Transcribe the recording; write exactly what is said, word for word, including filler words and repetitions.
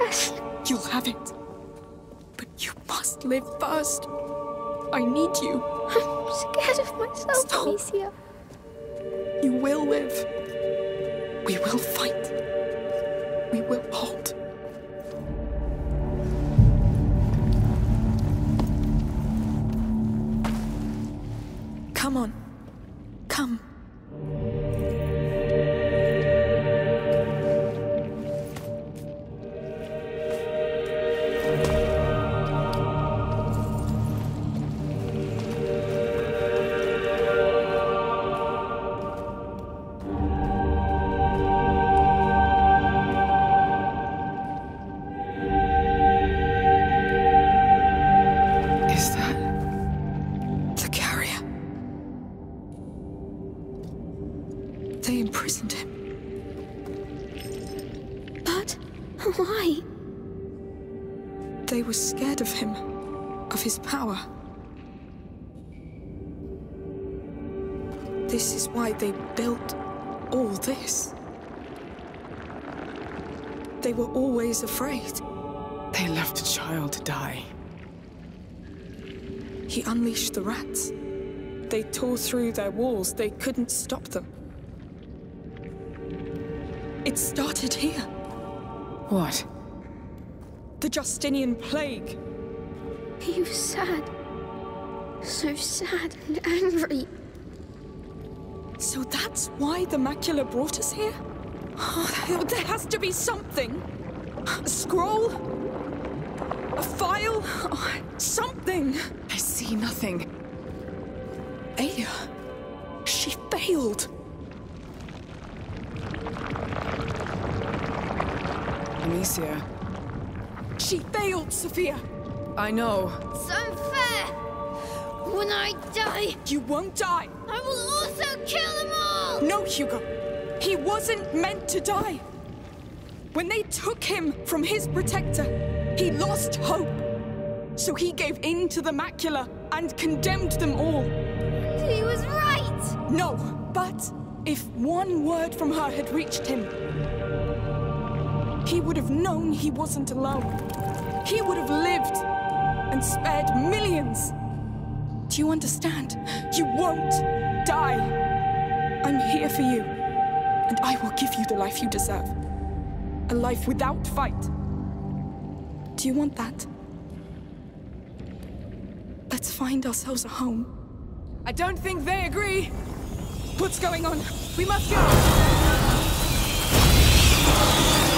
Yes. You have it. But you must live first. I need you. I'm scared of myself, Stop. Amicia. You will live. We will fight. We will hold. Come on. Come. They built all this. They were always afraid. They left a child to die. He unleashed the rats. They tore through their walls. They couldn't stop them. It started here. What? The Justinian plague. He was sad. So sad and angry. So that's why the macula brought us here? Oh, there has to be something. A scroll? A file? Oh, something. I see nothing. Ada, she failed. Amicia. She failed, Sophia. I know. It's unfair. When I die... You won't die. I will also kill them all! No, Hugo. He wasn't meant to die. When they took him from his protector, he lost hope. So he gave in to the macula and condemned them all. He was right! No, but if one word from her had reached him, he would have known he wasn't alone. He would have lived and spared millions. Do you understand? You won't die. I'm here for you, and I will give you the life you deserve. A life without fight. Do you want that? Let's find ourselves a home. I don't think they agree. What's going on? We must go!